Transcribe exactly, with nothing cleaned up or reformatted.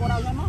cô đâu nó.